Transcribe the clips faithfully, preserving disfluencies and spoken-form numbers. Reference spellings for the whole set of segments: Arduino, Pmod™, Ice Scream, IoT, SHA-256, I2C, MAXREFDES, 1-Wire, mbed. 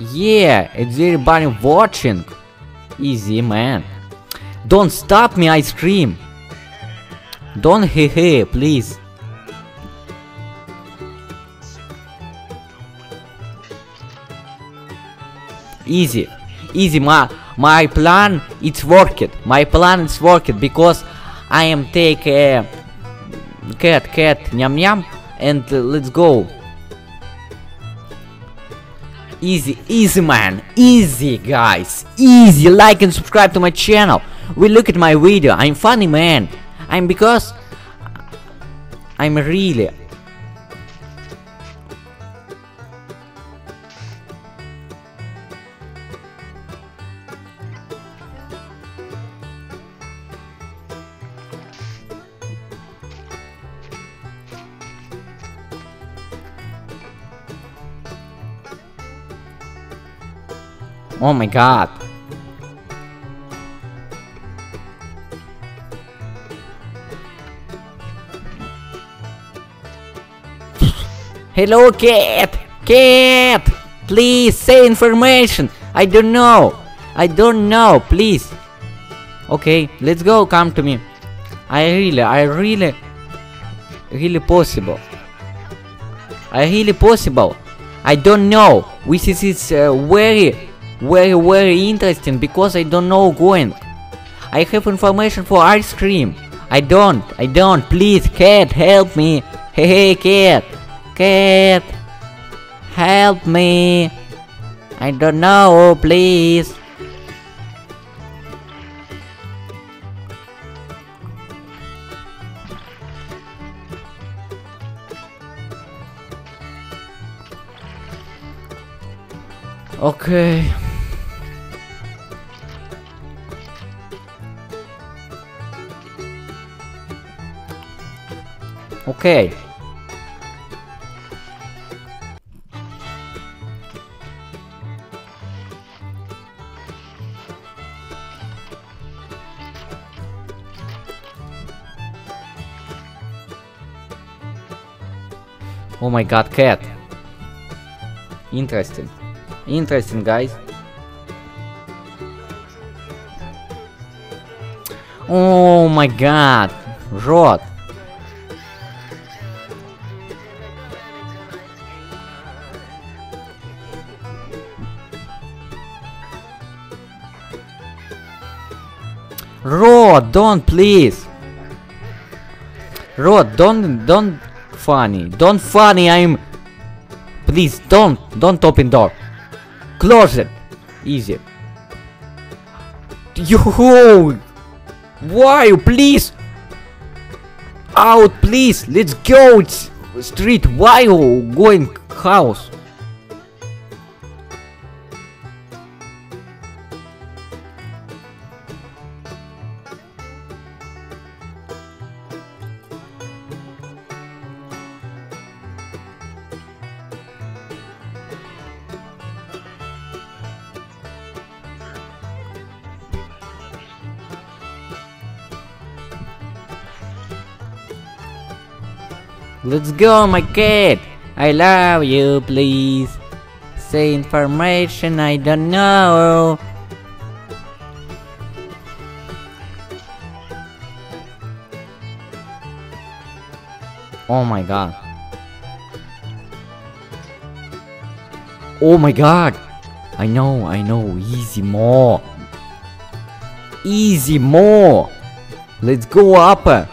Yeah, everybody watching. Easy, man. Don't stop me, Ice Scream. Don't hee hee, please. Easy, easy. My my plan it's working. My plan it's working because I am take a cat, cat, yum yum, and uh, let's go. Easy, easy, man. Easy, guys. Easy. Like and subscribe to my channel. We look at my video. I'm funny, man. I'm because I'm really. Oh my god. Hello, cat! Cat! Please say information! I don't know! I don't know, please! Okay, let's go, come to me. I really, I really... Really possible. I really possible. I don't know. Which is it's uh, very... Very very interesting because I don't know going. I have information for Ice Scream. I don't, I don't, please cat help me. Hey hey cat, cat help me. I don't know, please. Okay. Okay. Oh my god, cat. Interesting. Interesting, guys. Oh my god. Rot. Rod, don't please. Rod, don't, don't funny, don't funny. I'm. Please don't, don't open door. Close it. Easy. Yo, why, please? Out, please. Let's go. It's street. Why you going house? Let's go, my cat! I love you, please! Say information, I don't know! Oh my god! Oh my god! I know, I know! Easy more! Easy more! Let's go up!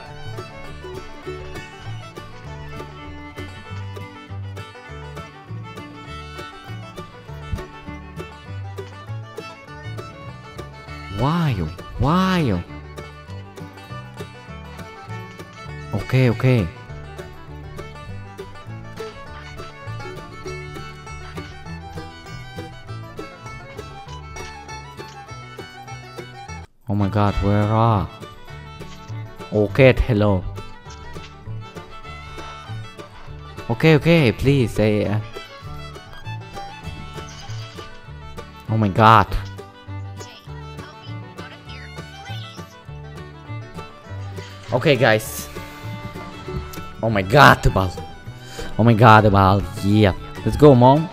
Why? Why? Okay, okay. Oh my god, where are? Okay, hello. Okay, okay, please say. Uh... Oh my god. Okay, guys. Oh my god, about. Oh my god, about. Yeah. Let's go, mom.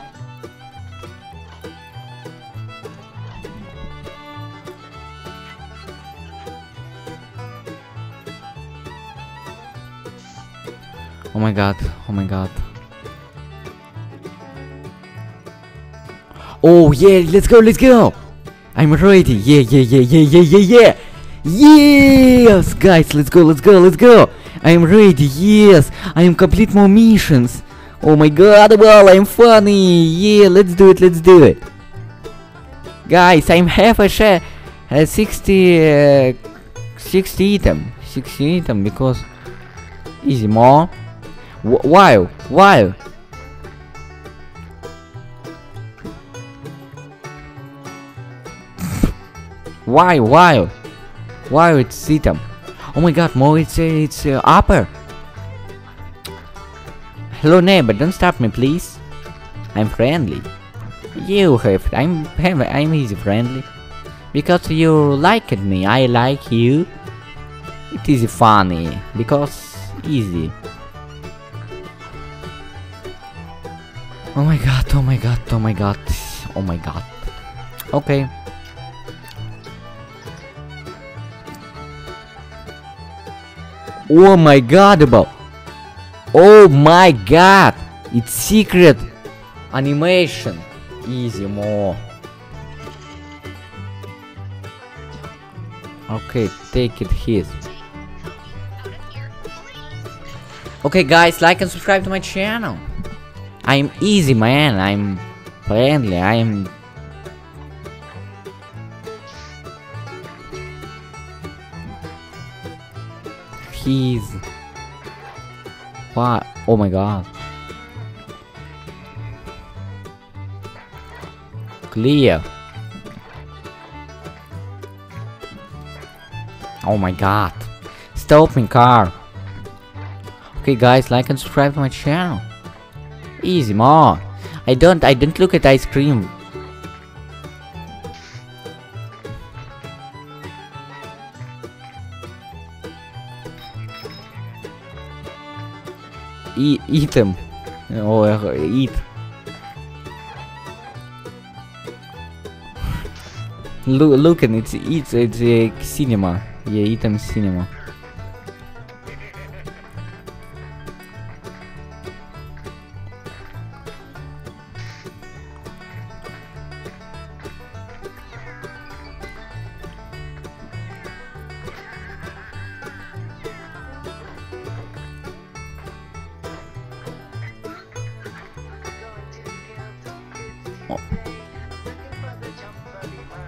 Oh my god, oh my god. Oh yeah, let's go, let's go! I'm ready, yeah, yeah, yeah, yeah, yeah, yeah, yeah! Yes, guys, let's go, let's go, let's go! I'm ready, yes! I'm complete more missions! Oh my god, well, I'm funny! Yeah, let's do it, let's do it! Guys, I'm half a share, uh, sixty, uh, sixty item, sixty item, because easy more. W wow, wow! Why, why, why it's item? Oh my god, more it's uh, it's uh, upper. Hello neighbor, don't stop me, please. I'm friendly. You have I'm have, I'm easy friendly because you liked me. I like you. It is funny because easy. Oh my god! Oh my god! Oh my god! Oh my god! Okay. Oh my god, about oh my god, it's secret animation. Easy more. Okay, take it here. Okay guys, like and subscribe to my channel. I'm easy man, I'm friendly, I'm he's what? Oh my god. Clear. Oh my god. Stop me car. Okay guys, like and subscribe to my channel. Easy more. I don't I don't look at Ice Scream. Eat, eat him. Oh, uh, eat. Look, look, and it's it's it's a uh, cinema. Yeah, eat him cinema.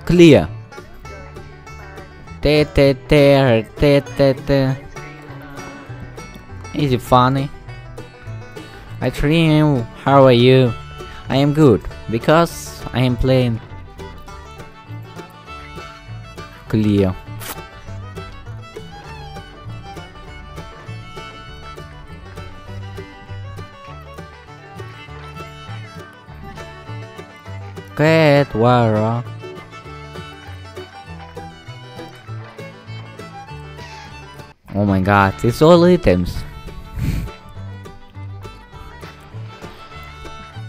Clear. Te te te te te te. Is it funny? I dream. How are you? I am good because I am playing. Clear. Get water. Oh my god, it's all items.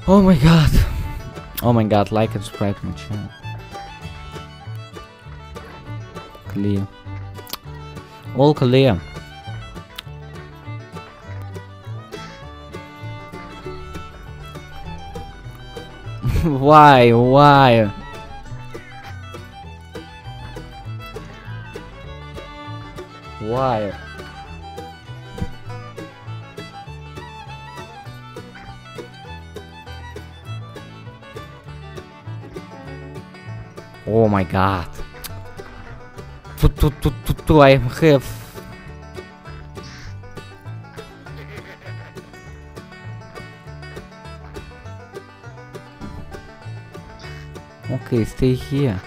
Oh my god. Oh my god, like and subscribe to my channel. Clear. All clear. Why, why? Why? Oh my god. To to to to to I have okay, stay here.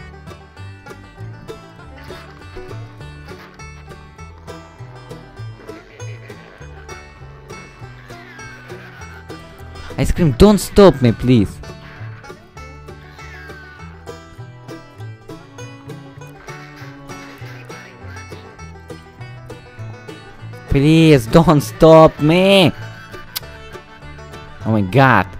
Ice Scream, don't stop me, please. Please don't stop me. Oh my god.